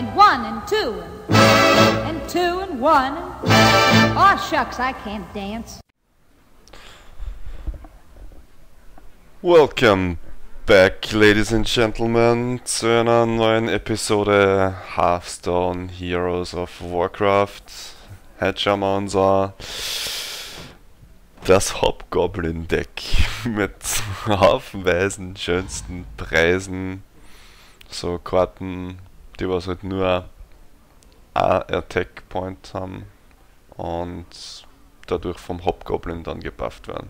and one and two and two and one and... Oh, shucks, I can't dance. Welcome back, ladies and gentlemen, zu einer neuen Episode Hearthstone Heroes of Warcraft. Jetzt schauen wir uns an das Hobgoblin Deck mit haufenweisen schönsten Preisen, so Karten, die was halt nur ein Attack Point haben und dadurch vom Hobgoblin dann gebufft werden.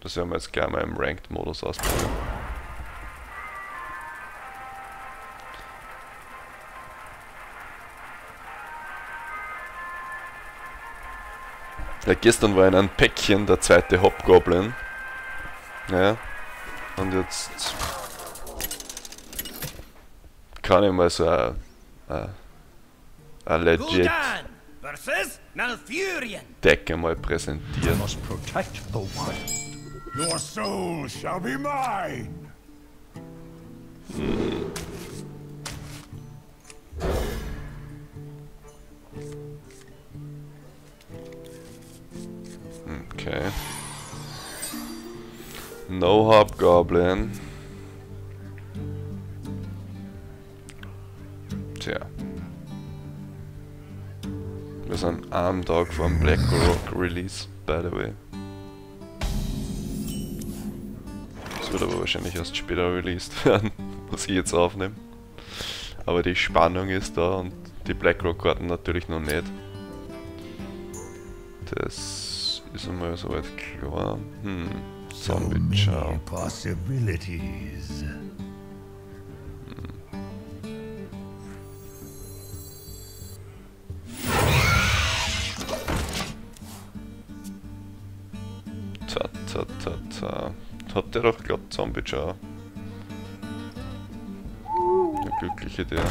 Das werden wir jetzt gleich mal im Ranked Modus ausprobieren. Ja, gestern war in einem Päckchen der zweite Hobgoblin. Ja, und jetzt kann ich mal so a legit Deck mal präsentieren. Your soul shall be mine. Okay. No Hobgoblin. Tja. Wir sind arm Dog vom BlackRock Release, by the way. Wird aber wahrscheinlich erst später released werden, was ich jetzt aufnehme. Aber die Spannung ist da und die BlackRock-Karten natürlich noch nicht. Das ist einmal soweit klar. Zombie-Chow. Habt ihr doch geglaubt, Zombie-Jaw? Der glückliche, der. Am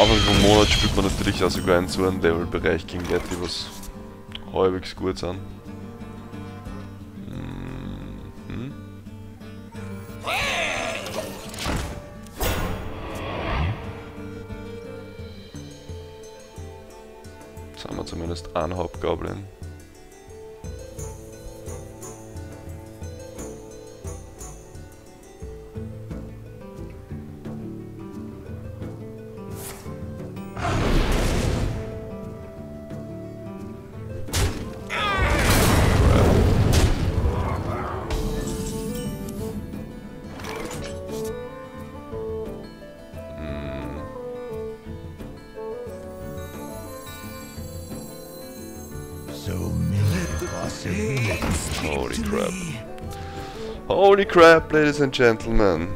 Anfang vom Monat spielt man natürlich auch sogar in so einem Levelbereich gegen Leute, die was halbwegs gut sind. Jetzt haben wir zumindest einen Hobgoblin. Holy crap. Holy crap, ladies and gentlemen.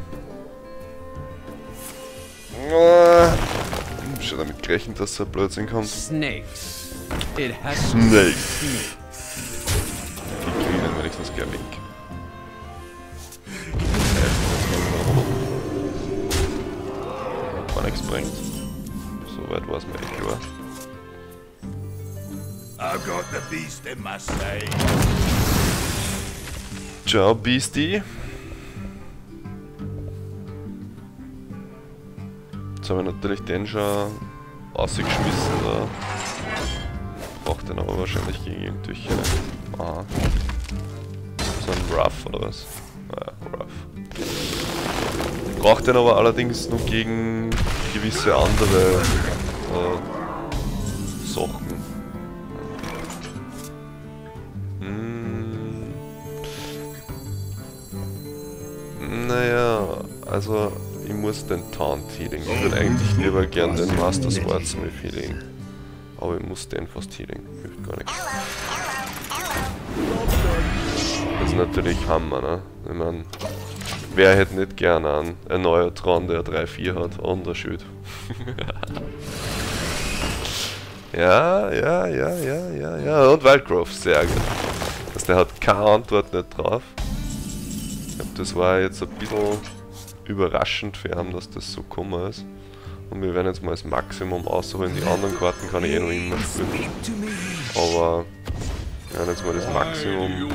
Ich hab schon damit gerechnet, dass so ein Blödsinn kommt. Snakes. Die kriegen dann wenigstens gleich weg. War nichts bringt. Soweit war's mir echt klar. I've got the beast in my sight. Ciao, Beastie. Jetzt haben wir natürlich den schon ausgeschmissen. Da. Braucht den aber wahrscheinlich gegen irgendwelche. Aha. So ein Ruff oder was? Naja, Ruff. Braucht den aber allerdings nur gegen gewisse andere Sachen. Naja, also ich muss den Taunt healing. Ich würde eigentlich lieber gern den Master Swordsmith healing. Aber ich muss den fast healing. Hilft gar nichts. Das ist natürlich Hammer, ne? Ich meine, wer hätte nicht gern einen Erneuertron, der 3-4 hat? Undershoot. Ja. Und Wildgrove, sehr gut. Also der hat keine Antwort nicht drauf. Das war jetzt ein bisschen überraschend für ihn, dass das so kummer ist. Und wir werden jetzt mal das Maximum ausholen. Die anderen Karten kann ich eh noch immer spielen. Aber wir werden jetzt mal das Maximum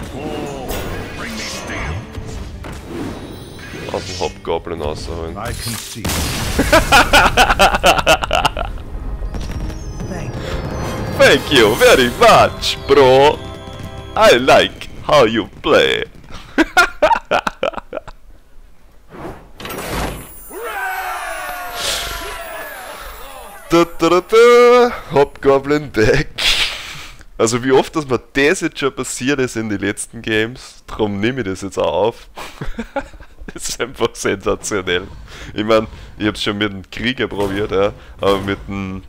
auf den Hobgoblin rausholen. Thank you very much, bro. I like how you play. Hobgoblin Deck. Also wie oft, dass mir das jetzt schon passiert ist in den letzten Games, darum nehme ich das jetzt auch auf. Das ist einfach sensationell. Ich meine, ich habe es schon mit dem Krieger probiert, ja, aber mit dem...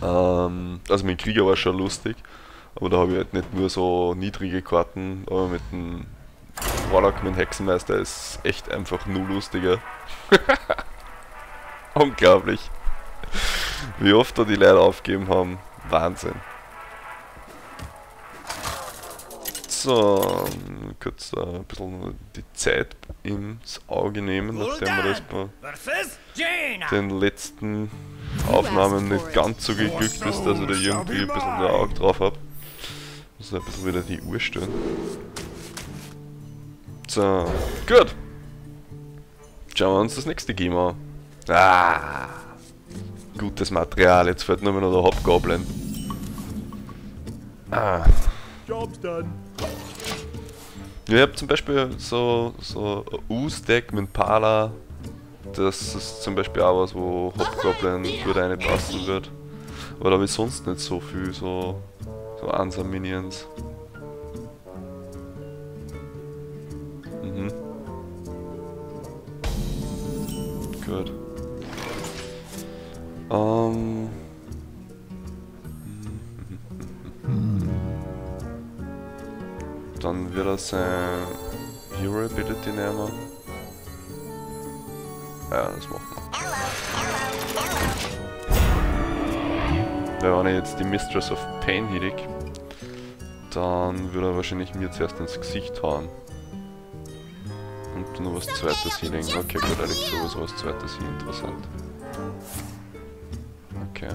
also mit dem Krieger war es schon lustig, aber da habe ich halt nicht nur so niedrige Karten, aber mit dem Warlock, mit dem Hexenmeister ist echt einfach nur lustiger. Unglaublich. Wie oft da die Leute aufgegeben haben, Wahnsinn. So, kurz ein bisschen die Zeit ins Auge nehmen, nachdem wir das bei den letzten Aufnahmen nicht ganz so geglückt ist, dass ich da irgendwie ein bisschen ein Auge drauf habe. Muss ein bisschen wieder die Uhr stellen. So, gut. Schauen wir uns das nächste Game an. Ah! Gutes Material, jetzt fällt nur mehr noch der Hobgoblin. Ah. Job's done. Ja, ich habe zum Beispiel so ein U-Stack mit Pala. Das ist zum Beispiel auch was, wo Hobgoblin gut reinpassen wird. Aber da habe ich sonst nicht so viel, so Ansa-Minions. Mhm. Gut. Dann wird er sein Hero Ability nehmen. Ja, das macht man. Wenn ich jetzt die Mistress of Pain hiedig, dann würde er wahrscheinlich mir zuerst ins Gesicht hauen. Und nur was zweites hinlegen. Okay, gut, eigentlich sowas was zweites hin, interessant. Okay.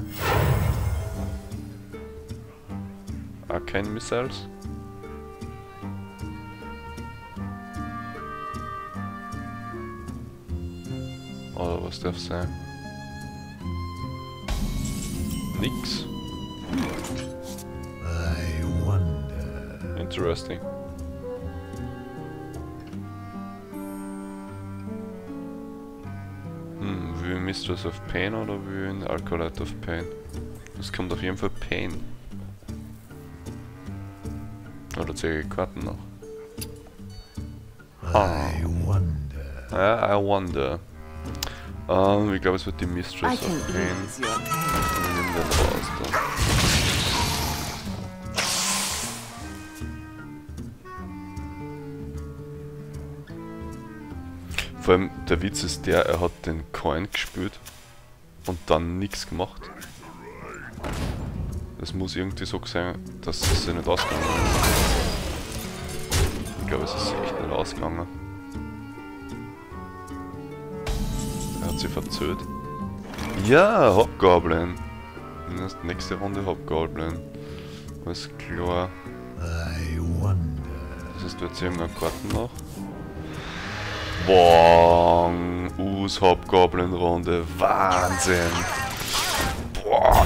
Ah, kein Missiles? Oder was darf sein? Nix. I wonder. Interesting. Wie Mistress of Pain oder wie in Alcoholite of Pain? Das kommt auf jeden Fall Pain. Oder zähle ich Karten noch? I wonder. Ja, I wonder. Ich glaube, es wird die Mistress of Pain. Ich nehme den raus da. Vor allem, der Witz ist der, er hat den Coin gespielt und dann nichts gemacht. Das muss irgendwie so sein, dass es sich nicht ausgegangen ist. Ich glaube, es ist echt nicht ausgegangen. Sie verzögert. Ja, Hobgoblin. Nächste Runde Hobgoblin. Alles klar. Das ist jetzt hier irgendeine Karten noch. Boah, US Hobgoblin-Runde. Wahnsinn. Boah.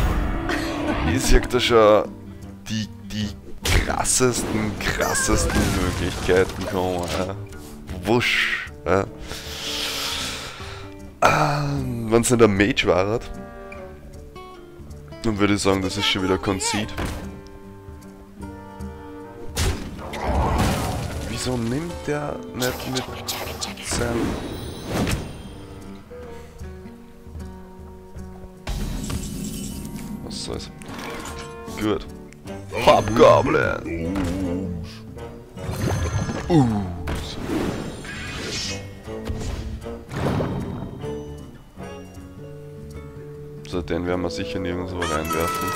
Ihr seht da schon die krassesten Möglichkeiten kommen. Ja. Wusch. Ja. Wenn es nicht der Mage war, dann würde ich sagen, das ist schon wieder Conceit. Wieso nimmt der nicht mit seinem... Was soll's? Gut. Hobgoblin! Den werden wir sicher nirgendwo reinwerfen.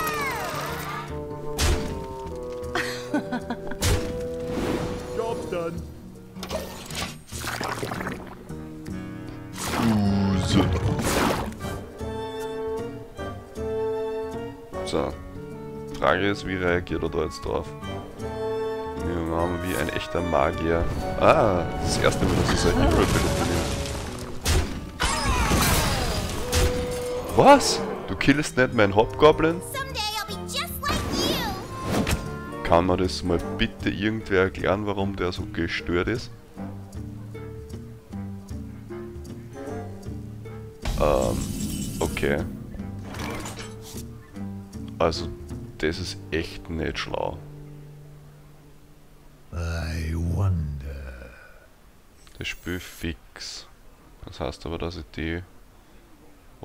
So. Frage ist, wie reagiert er da jetzt drauf? Wir machen wie ein echter Magier. Ah, das erste Mal, dass ich sein Hero benutze. Was? Du killst nicht meinen Hobgoblin? Kann mir das mal bitte irgendwer erklären, warum der so gestört ist? Okay. Also, das ist echt nicht schlau. Das Spiel fix. Das heißt aber, dass ich die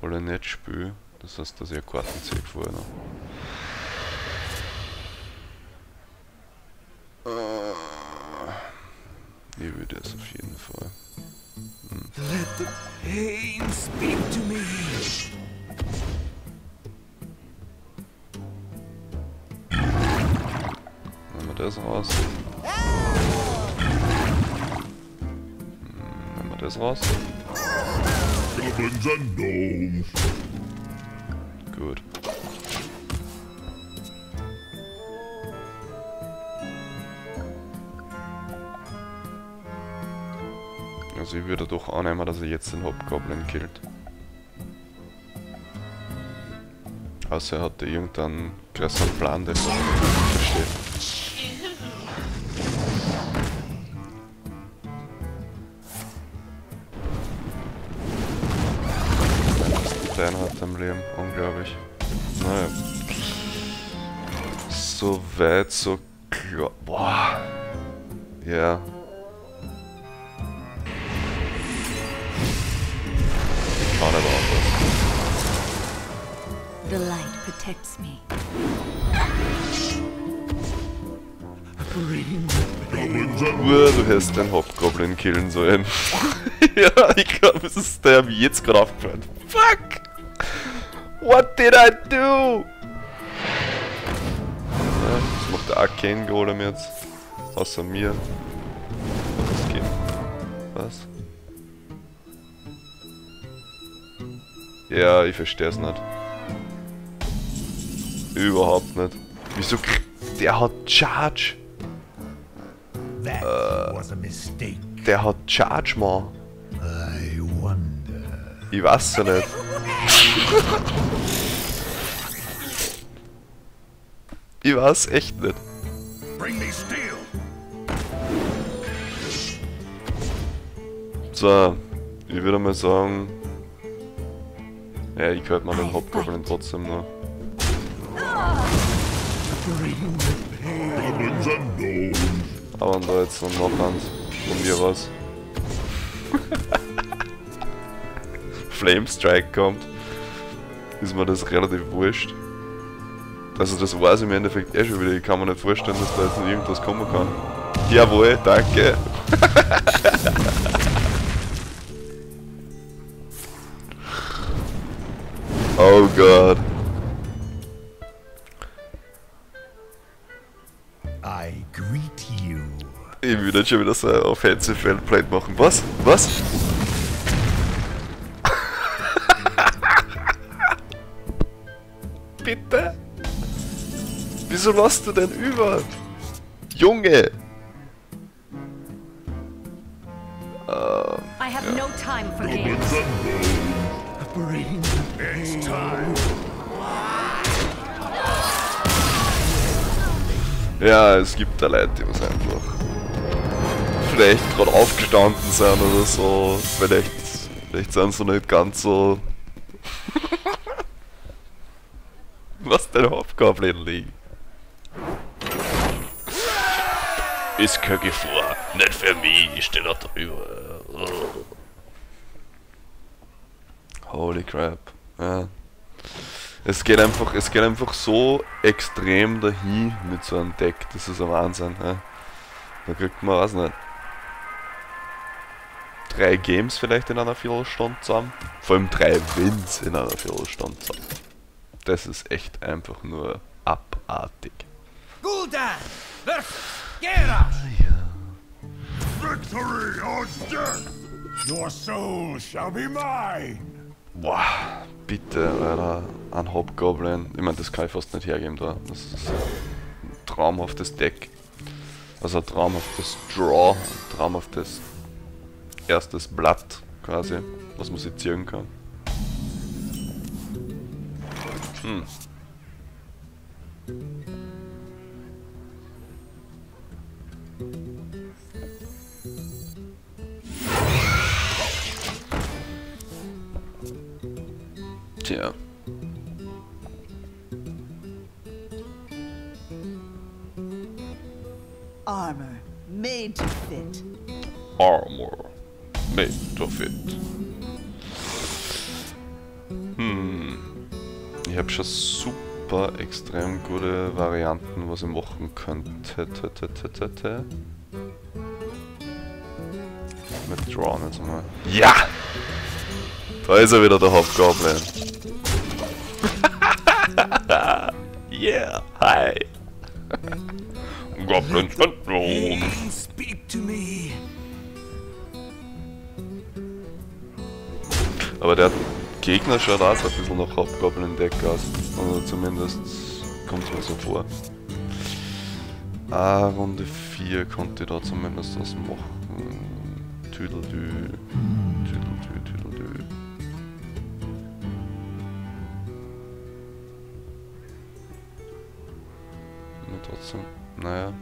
alle nicht spiele. Das heißt, dass ich eine Karten ziehe vorher noch. Ich will das auf jeden Fall. Let the pain speak to me. Nehmen wir das raus. Nehmen wir das raus. Gut. Also ich würde doch annehmen, dass er jetzt den Hobgoblin killt. Außer er hatte irgendeinen größeren Plan, den ich nicht verstehe. Das ist ein Beinhard am Leben, unglaublich. Naja. So weit, so klar. Boah. Ja. Yeah. The light protects me. Du hättest den Hobgoblin killen sollen. Ja, ich glaube, es ist der, wie jetzt gerade aufgefallen. Fuck! What did I do? Ja, das macht der Arcane Golem jetzt. Außer mir. Was geht? Was? Ja, ich verstehe es nicht. Überhaupt nicht. Wieso der hat Charge? Der hat Charge, Mann. Ich weiß es nicht. Ich weiß echt nicht. So, ich würde mal sagen. Ja, ich könnte mal den Hobgoblin trotzdem noch. Aber da jetzt noch eins. Von mir was. Flamestrike kommt. Ist mir das relativ wurscht. Also das weiß ich mir im Endeffekt eh schon wieder. Ich kann mir nicht vorstellen, dass da jetzt noch irgendwas kommen kann. Jawohl, danke. Oh Gott. Ich will jetzt schon wieder so ein offensive Endplate machen. Was? Was? Bitte? Wieso lasst du denn über? Junge! I have no time for games. It's time. Ja, es gibt da Leute, die was einfach vielleicht gerade aufgestanden sind oder so. Vielleicht sind sie nicht ganz so. Was denn Hobgoblin liegen? Ist keine Gefahr, nicht für mich, ich stehe noch drüber. Holy crap. Ja. Es geht einfach so extrem dahin mit so einem Deck, das ist ein Wahnsinn. Ja. Da kriegt man, weiß nicht, 3 Games vielleicht in einer Viertelstunde zusammen. Vor allem 3 Wins in einer Viertelstunde zusammen. Das ist echt einfach nur abartig. Gul'dan versus Garrosh. Victory or death! Your soul shall be mine! Boah, bitte, Alter, ein Hobgoblin. Ich meine, das kann ich fast nicht hergeben da. Das ist ein traumhaftes Deck. Also ein traumhaftes Draw, ein traumhaftes erstes Blatt quasi, was man sich ziehen kann. Hm. Tja. Armor made to fit. Armor made to fit. Ich habe schon super extrem gute Varianten, was ich machen könnte. Wir drawn jetzt mal. Ja! Da ist er wieder, der Hobgoblin. Yeah, hi! Goblin Syndrome! Aber der Gegner schaut auch so ein bisschen nach Hobgoblin-Deck aus. Oder zumindest kommt es mir so vor. Ah, Runde 4 konnte ich da zumindest was machen. Tüdelü. Tüdelü, tüdelü. Nur trotzdem, naja.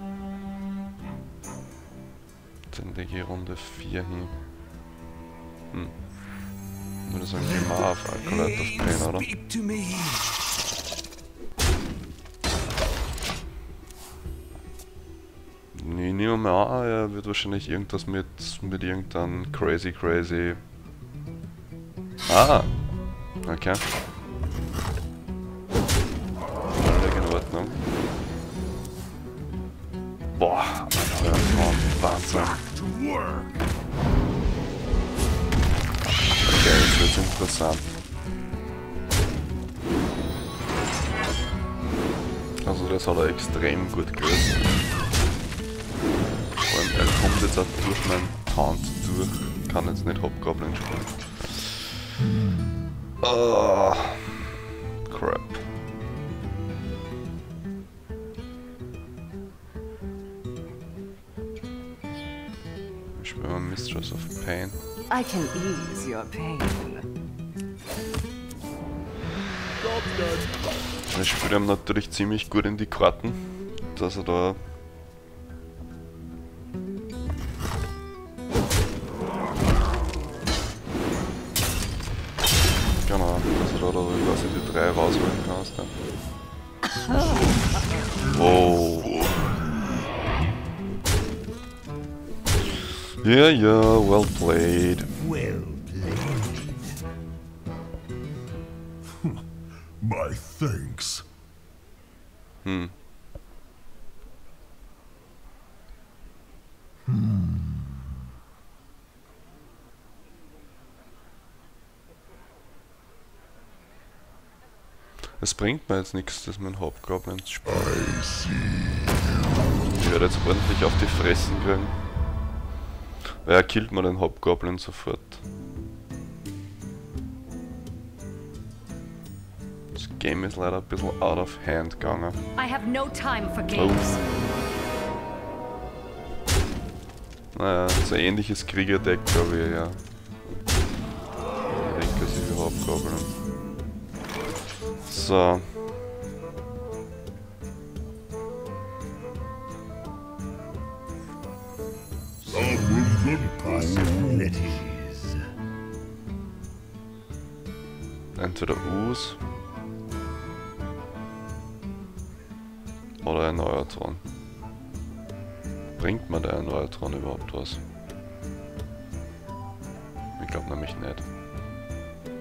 Dann lege ich Runde 4 hin. Hm. Ich würde sagen, gehen wir auf Alkalite of Pain, oder? Nee, nehmen wir mal an, er wird wahrscheinlich irgendwas mit irgendeinem crazy. Ah! Okay. Völlig in Ordnung. Boah, Alter, Wahnsinn. Okay, das wird interessant. Also das hat er extrem gut gelöst. Vor allem, er kommt jetzt auch durch meinen Taunt durch. Kann jetzt nicht Hobgoblin spielen. Oh, crap. Ich spiele mal Mistress of Pain. I can ease your pain. Das spielt ihm natürlich ziemlich gut in die Karten, dass er da quasi die 3 rausholen kannst. Oh. Yeah, well played. Well played. My thanks. Es bringt mir jetzt nichts, dass mein Hobgoblin spielt. Ich werde jetzt ordentlich auf die Fressen kriegen. Weil er killt man den Hobgoblin sofort. Das Game ist leider ein bisschen out of hand gegangen. I have no time for games. Oh. Naja, so ein ähnliches Kriegerdeck, glaube ich, ja. Inklusive Hobgoblin. So. Entweder Us oder ein Neutron. Bringt man der Neutron überhaupt was? Ich glaube nämlich nicht.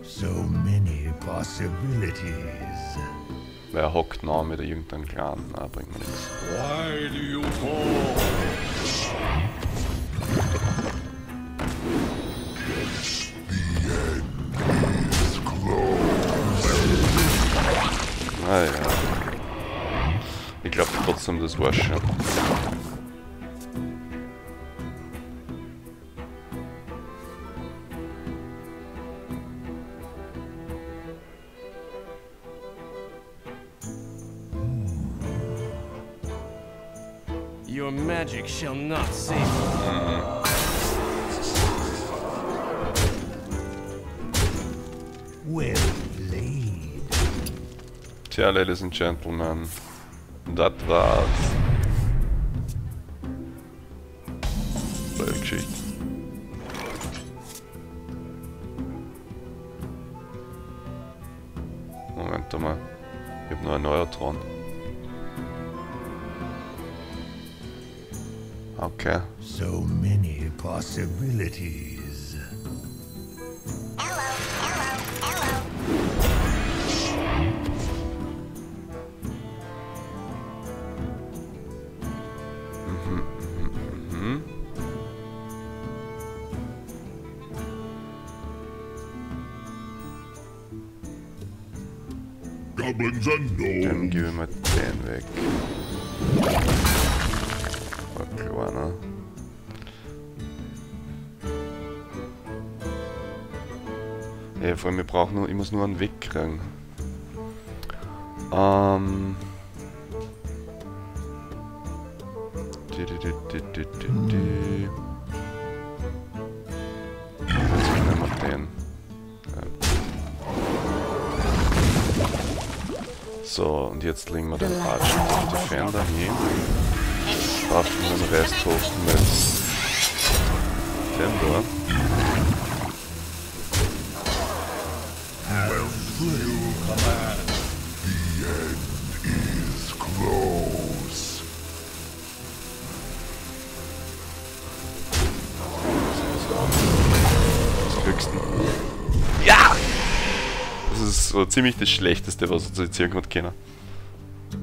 So many possibilities. Wer hockt nah mit irgendeinem Clan? Na, bringt mir nichts. Why do you fall? Ah ja. Ich glaube trotzdem, das war's schon. Your magic shall not save you. Well played. Tja, Ladies and Gentlemen, das war's. Blöde Geschichte. Moment mal, ich hab noch ein neuer dran. Okay. So many possibilities. Hello, hello, hello. Goblins and gnomes. Dann gehen wir mal den weg. Kleiner. Ja, vor allem, wir brauchen nur, ich muss nur einen Weg kriegen. So, und jetzt legen wir den Parchment Defender hin. Waffen und Rest hoch mit Tempo. Das höchste. Ja! Das ist so ziemlich das Schlechteste, was uns jetzt hier irgendwann kennen.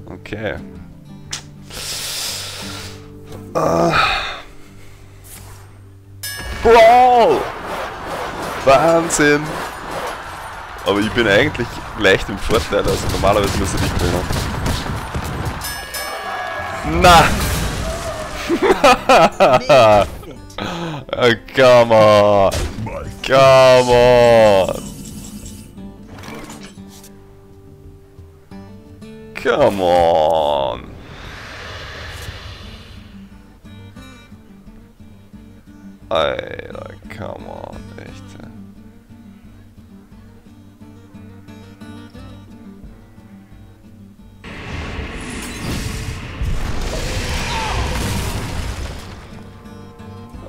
Okay. Brawl! Wahnsinn! Aber ich bin eigentlich leicht im Vorteil, also normalerweise müsste ich nicht gewinnen. Na! Oh, come on! Come on! Come on! Alter, come on, echt.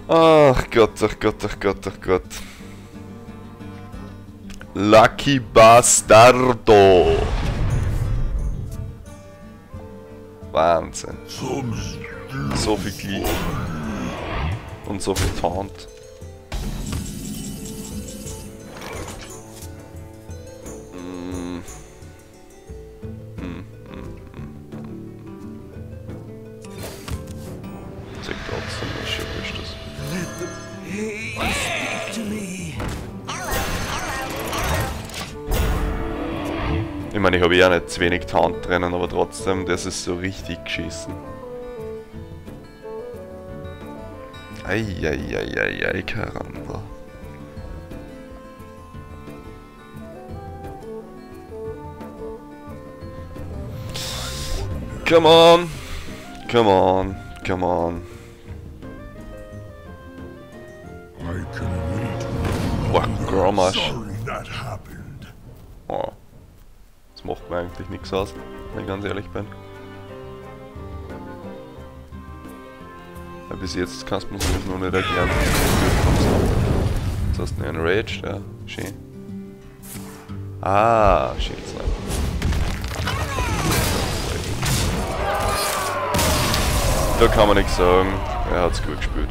Ach Gott, ach Gott, ach Gott, ach Gott. Lucky Bastardo. Wahnsinn. So viel Glück. Und so viel Taunt. Zeig trotzdem, was schön ist das. Ich meine, ich habe ja nicht zu wenig Taunt drinnen, aber trotzdem, das ist so richtig geschissen. Eieieiei, Karamba. Come on! Come on! Come on! Boah, Gromasch. Oh. Das macht mir eigentlich nichts aus, wenn ich ganz ehrlich bin. Bis jetzt kannst du mich noch nicht erklären. Jetzt hast du einen Rage, ja, schön. Ah, Schildslime. Da kann man nichts sagen, er hat's gut gespielt.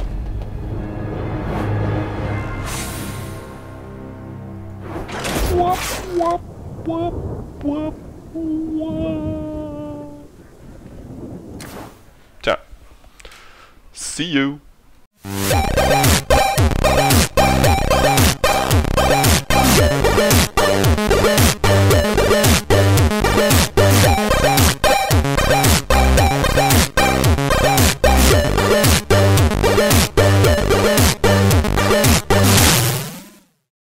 See you.